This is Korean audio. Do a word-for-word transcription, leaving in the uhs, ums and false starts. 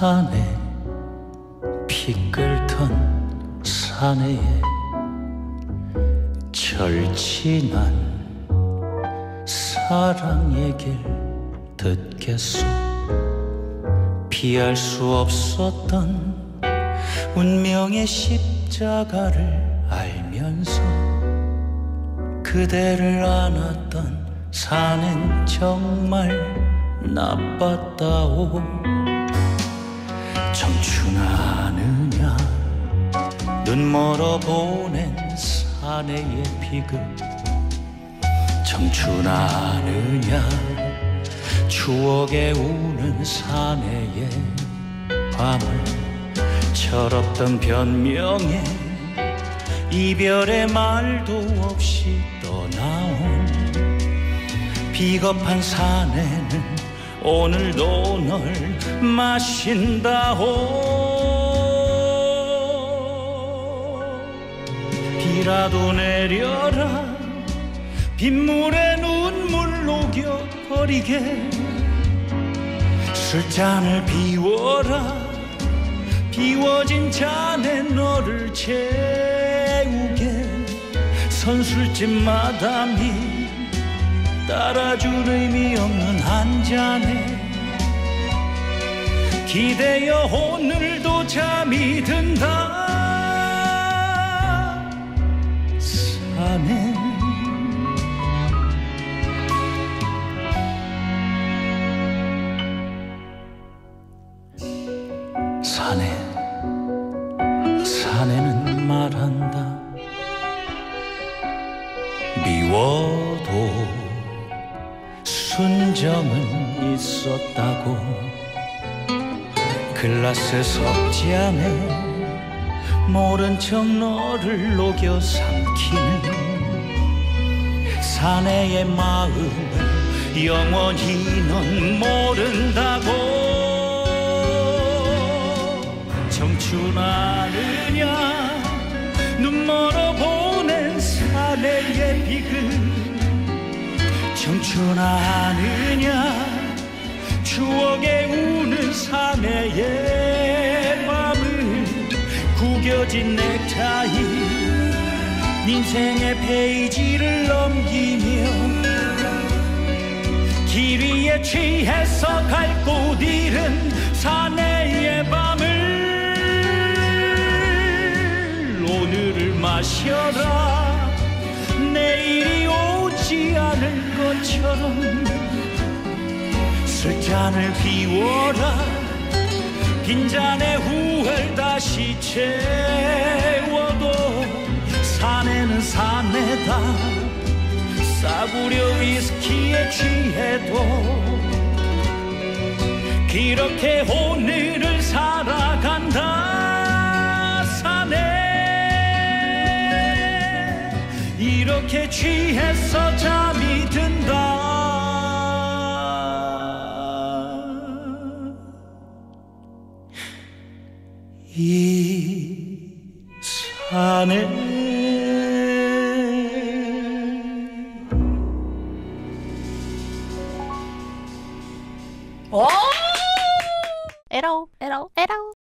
산에 피 끓던 사내에 절친한 사랑 얘길 듣겠소. 피할 수 없었던 운명의 십자가를 알면서 그대를 안았던 사내는 정말 나빴다오. 청춘 아느냐 눈 멀어보낸 사내의 비극. 청춘 아느냐 추억에 우는 사내의 밤을. 철없던 변명에 이별의 말도 없이 떠나온 비겁한 사내는 오늘도 널 마신다오. 비라도 내려라 빗물에 눈물 녹여버리게. 술잔을 비워라 비워진 잔에 너를 채우게. 선술집 마담이 따라줄 의미 없는 한 잔에 기대어 오늘도 잠이 든다 사내. 사내 사내는 말한다. 미워도 순정은 있었다고. 글라스 석잔에 모른 척 너를 녹여 삼키는 사내의 마음을 영원히 넌 모른다고. 청춘 아느냐 눈 멀어보낸 사내의 비극. 청춘 아느냐 추억에 우는 사내의 밤을. 구겨진 넥타이 인생의 페이지를 넘기며 길 위에 취해서 갈 곳 잃은 사내의 밤을. 오늘을 마셔라 내일이 오지 않을 것처럼. 술잔을 비워라 빈잔에 후회를 다시 채워도 사내는 사내다. 싸구려 위스키에 취해도 그렇게 오늘을 살아간다 사내. 이렇게 취해서 잠이 든다 이 사내. 에러 에러 에러.